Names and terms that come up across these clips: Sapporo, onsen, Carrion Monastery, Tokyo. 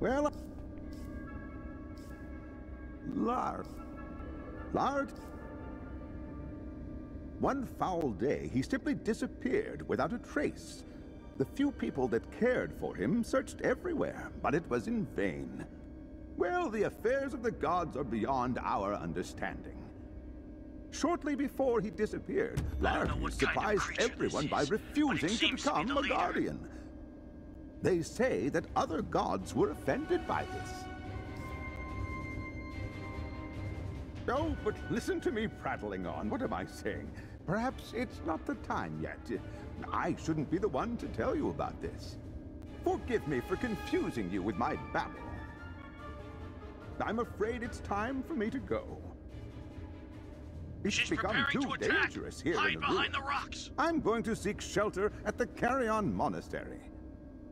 Well, Lard. One foul day, he simply disappeared without a trace. The few people that cared for him searched everywhere, but it was in vain. Well, the affairs of the gods are beyond our understanding. Shortly before he disappeared, Lard surprised everyone by refusing to become a guardian. They say that other gods were offended by this. Oh, but listen to me prattling on. What am I saying? Perhaps it's not the time yet. I shouldn't be the one to tell you about this. Forgive me for confusing you with my babble. I'm afraid it's time for me to go. It's become too dangerous here in the ruins. I'm going to seek shelter at the Carrion Monastery.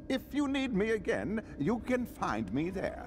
If you need me again, you can find me there.